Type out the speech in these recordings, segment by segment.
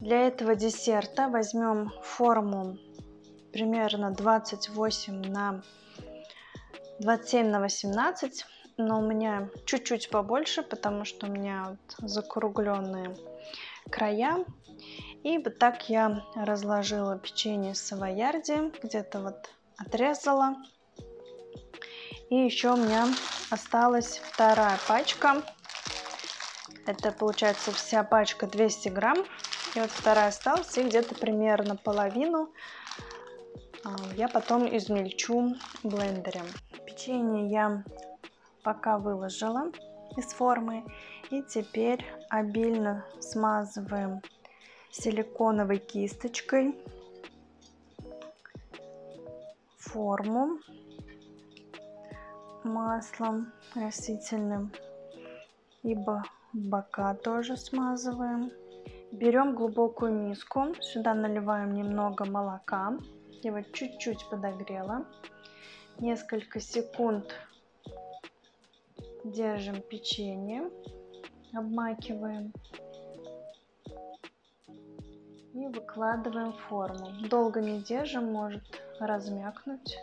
Для этого десерта возьмем форму примерно 27 на 18, но у меня чуть-чуть побольше, потому что у меня вот закругленные края. И вот так я разложила печенье савоярди, где-то вот отрезала. И еще у меня осталась вторая пачка. Это получается вся пачка 200 грамм. И вот вторая осталась, и где-то примерно половину я потом измельчу блендером. Печенье я пока выложила из формы. И теперь обильно смазываем силиконовой кисточкой форму маслом растительным, и бока тоже смазываем. Берем глубокую миску, сюда наливаем немного молока, его чуть-чуть подогрела, несколько секунд держим печенье, обмакиваем и выкладываем форму. Долго не держим, может размякнуть.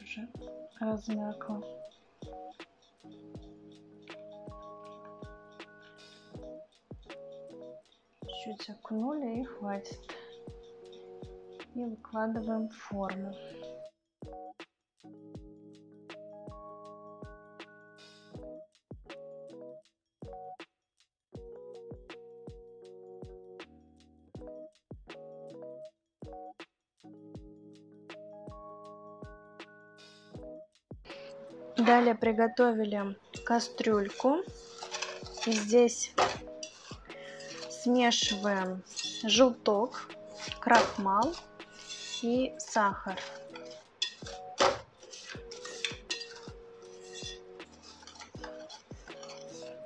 Уже размякло. Чуть окунули и хватит. И выкладываем форму. Далее приготовили кастрюльку, и здесь смешиваем желток, крахмал и сахар.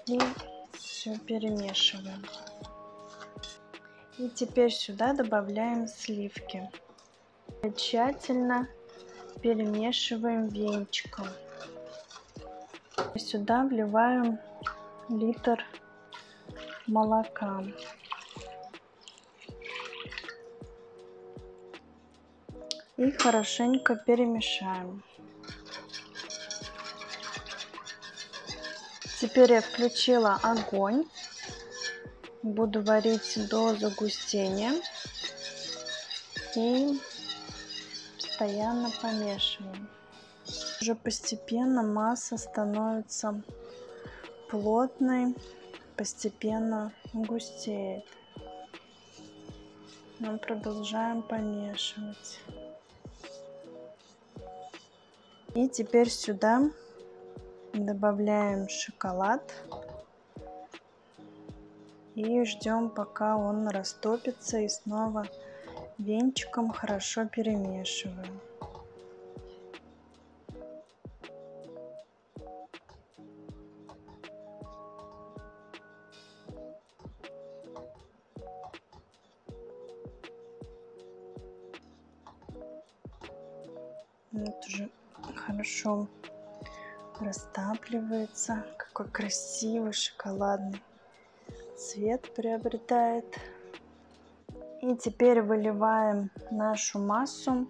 И все перемешиваем. И теперь сюда добавляем сливки. Тщательно перемешиваем венчиком. Сюда вливаем литр молока. И хорошенько перемешаем. Теперь я включила огонь. Буду варить до загустения. И постоянно помешиваем. Уже постепенно масса становится плотной, постепенно густеет. Мы продолжаем помешивать. И теперь сюда добавляем шоколад и ждем, пока он растопится, и снова венчиком хорошо перемешиваем. Вот уже хорошо растапливается. Какой красивый шоколадный цвет приобретает. И теперь выливаем нашу массу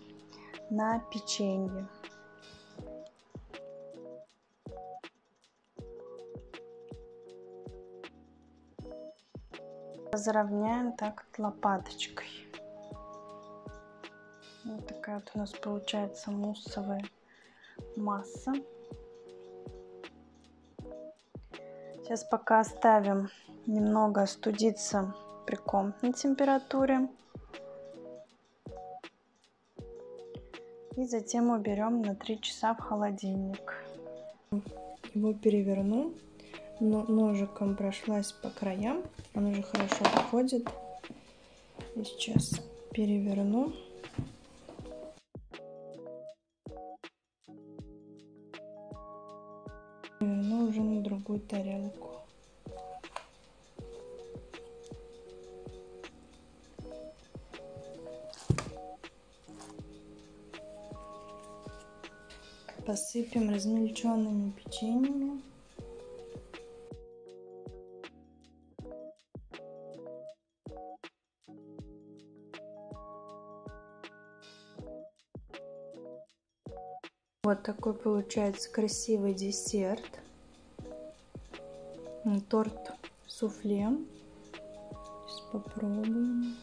на печенье. Разровняем так лопаточкой. Вот такая вот у нас получается муссовая масса. Сейчас пока оставим немного остудиться при комнатной температуре. И затем уберем на 3 часа в холодильник. Его переверну, но ножиком прошлась по краям. Он уже хорошо выходит. И сейчас переверну. Переверну уже на другую тарелку. Посыпем размельченными печеньями. Вот такой получается красивый десерт. Торт суфле. Сейчас попробуем.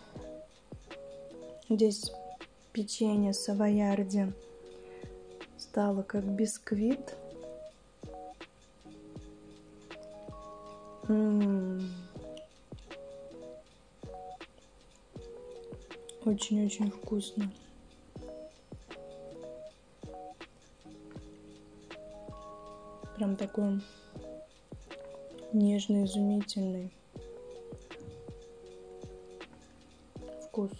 Здесь печенье савоярди стало как бисквит. Очень-очень вкусно. Прям такой нежный, изумительный вкус.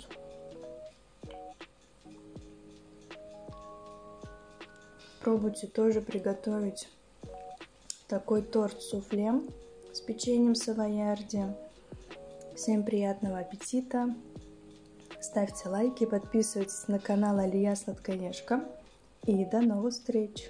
Пробуйте тоже приготовить такой торт суфле с печеньем савоярди. Всем приятного аппетита! Ставьте лайки, подписывайтесь на канал Алия Сладкоежка. И до новых встреч!